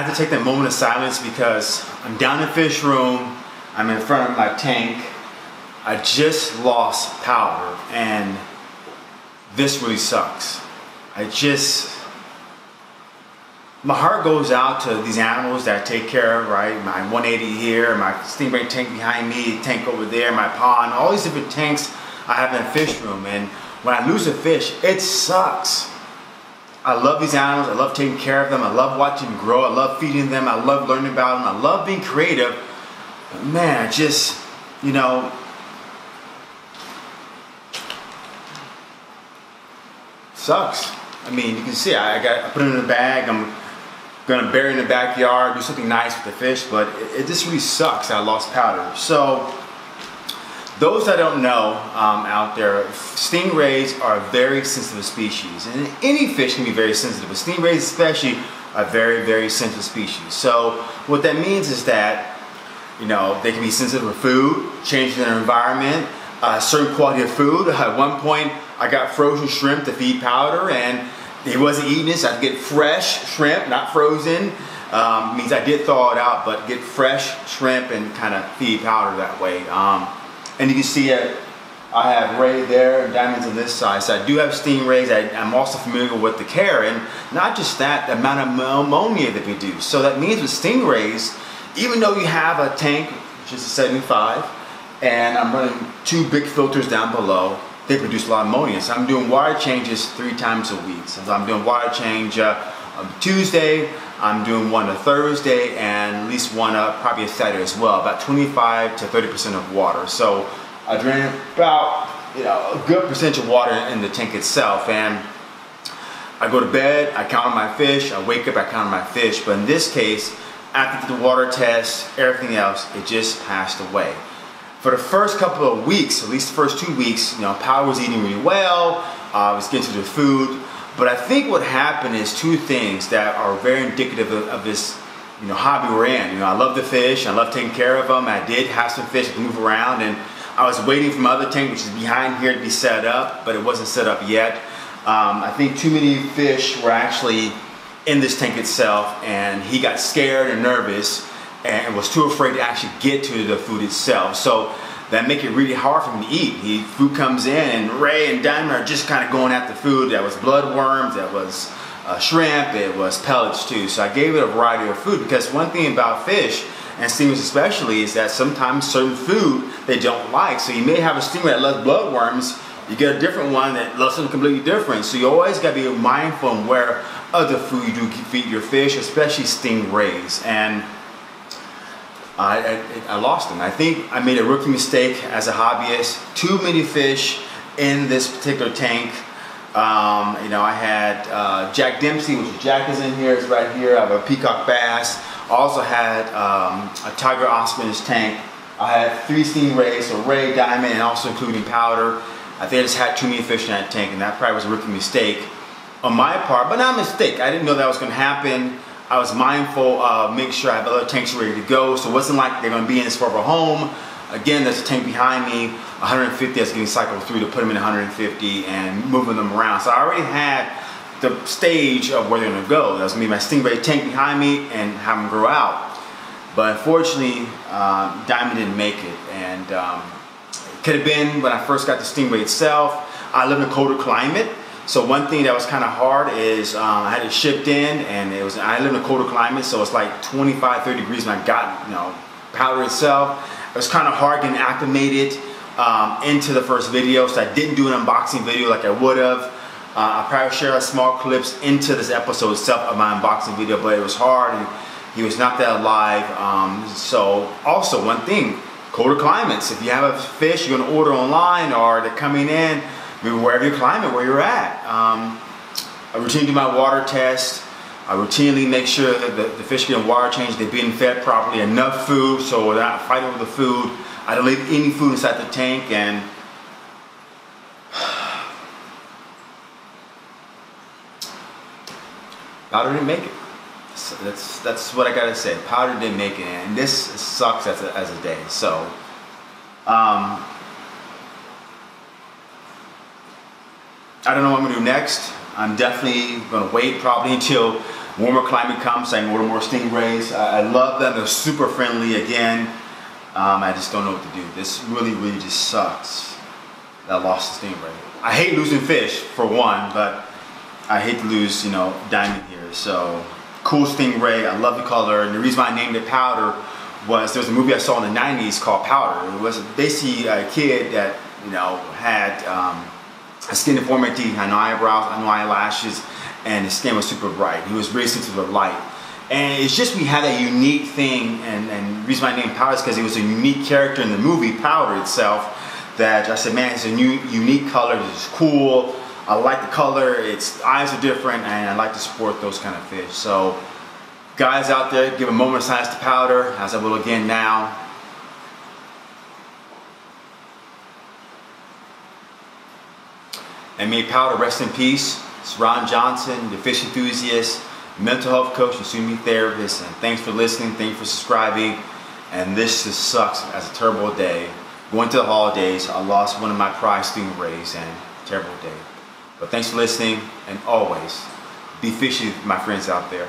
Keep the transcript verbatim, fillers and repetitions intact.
I have to take that moment of silence because I'm down in fish room, I'm in front of my tank, I just lost power, and this really sucks. I just, my heart goes out to these animals that I take care of, right? My one eighty here, my steamboat tank behind me, tank over there, my pond, all these different tanks I have in the fish room. And when I lose a fish, it sucks. I love these animals, I love taking care of them, I love watching them grow, I love feeding them, I love learning about them, I love being creative. But man, I just, you know, sucks. I mean, you can see, I got, I put it in a bag, I'm gonna bury it in the backyard, do something nice with the fish, but it, it just really sucks. I lost powder. So, those that don't know um, out there, stingrays are a very sensitive species, and any fish can be very sensitive, but stingrays especially are very, very sensitive species. So, what that means is that, you know, they can be sensitive to food, changes in their environment, uh, certain quality of food. At one point, I got frozen shrimp to feed powder, and he wasn't eating it, so I'd get fresh shrimp, not frozen. Um, means I did thaw it out, but get fresh shrimp and kind of feed powder that way. Um, and you can see it, I have ray there, diamonds on this side. So I do have stingrays. I, I'm also familiar with the care, and not just that, the amount of ammonia that we do. So that means with stingrays, even though you have a tank, which is a seventy-five, and I'm running two big filters down below, they produce a lot of ammonia. So I'm doing water changes three times a week. So I'm doing water change uh, on Tuesday, I'm doing one on Thursday, and at least one uh, probably a Saturday as well, about twenty-five to thirty percent of water. So I drain about, you know, a good percentage of water in the tank itself. And I go to bed, I count my fish, I wake up, I count my fish. But in this case, after the water test, everything else, it just passed away. For the first couple of weeks, at least the first two weeks, you know, power was eating really well, uh, I was getting to the food, but I think what happened is two things that are very indicative of, of this, you know, hobby we're in. You know, I love the fish, I love taking care of them, I did have some fish to move around, and I was waiting for my other tank, which is behind here, to be set up, but it wasn't set up yet. Um, I think too many fish were actually in this tank itself, and he got scared and nervous, and was too afraid to actually get to the food itself. So that make it really hard for him to eat. He, food comes in, and Ray and Diamond are just kind of going at the food. That was bloodworms, that was uh, shrimp, it was pellets too. So I gave it a variety of food, because one thing about fish, and stingrays especially, is that sometimes certain food they don't like. So you may have a stingray that loves bloodworms, you get a different one that loves something completely different. So you always gotta be mindful of where other food you do feed your fish, especially stingrays. And I, I, I lost them. I think I made a rookie mistake as a hobbyist. Too many fish in this particular tank. Um, you know, I had uh, Jack Dempsey, which Jack is in here, it's right here. I have a peacock bass. I also had um, a tiger osman's tank. I had three stingrays, so ray, diamond, and also including powder. I think I just had too many fish in that tank, and that probably was a rookie mistake on my part, but not a mistake. I didn't know that was going to happen. I was mindful of uh, make sure I have other tanks ready to go, so it wasn't like they're going to be in this forever home. Again, there's a tank behind me, one hundred fifty, that's getting cycled through to put them in one hundred fifty and moving them around. So I already had the stage of where they're going to go. That was me, my stingray tank behind me, and have them grow out. But unfortunately, um, Diamond didn't make it, and um, it could have been when I first got the stingray itself. I live in a colder climate. So one thing that was kind of hard is um, I had it shipped in, and it was, I live in a colder climate, so it's like twenty-five, thirty degrees when I got, you know, powder itself. It was kind of hard getting acclimated um, into the first video, so I didn't do an unboxing video like I would have. Uh, I probably shared small clips into this episode itself of my unboxing video, but it was hard, and he was not that alive. Um, so also one thing, colder climates. If you have a fish you're going to order online or they're coming in, maybe wherever your climate, where you're at. Um, I routinely do my water test. I routinely make sure that the, the fish getting water change, they're being fed properly, enough food, so they're not fighting over the food. I don't leave any food inside the tank, and powder didn't make it. So that's, that's what I gotta say. Powder didn't make it, and this sucks as a, as a day. So, um, I don't know what I'm going to do next. I'm definitely going to wait probably until warmer climate comes, I order more stingrays. I love them, they're super friendly again. Um, I just don't know what to do. This really, really just sucks that I lost the stingray. I hate losing fish, for one, but I hate to lose, you know, diamond here. So, cool stingray, I love the color, and the reason why I named it Powder was there was a movie I saw in the nineties called Powder. It was basically a kid that, you know, had um, a skin deformity, had no eyebrows, no eyelashes, and his skin was super bright. He was really sensitive to light. And it's just we had a unique thing, and, and the reason why I named Powder is because he was a unique character in the movie Powder itself, that I said, man, it's a new, unique color, it's cool, I like the color, its eyes are different, and I like to support those kind of fish. So, guys out there, give a moment of silence to Powder, as I will again now. And may Powder rest in peace. It's Ron Johnson, the fish enthusiast, mental health coach, and soon to be therapist. And thanks for listening, thanks for subscribing. And this just sucks as a terrible day. Going to the holidays, I lost one of my prized stingrays, and terrible day. But thanks for listening, and always be fishy, my friends out there.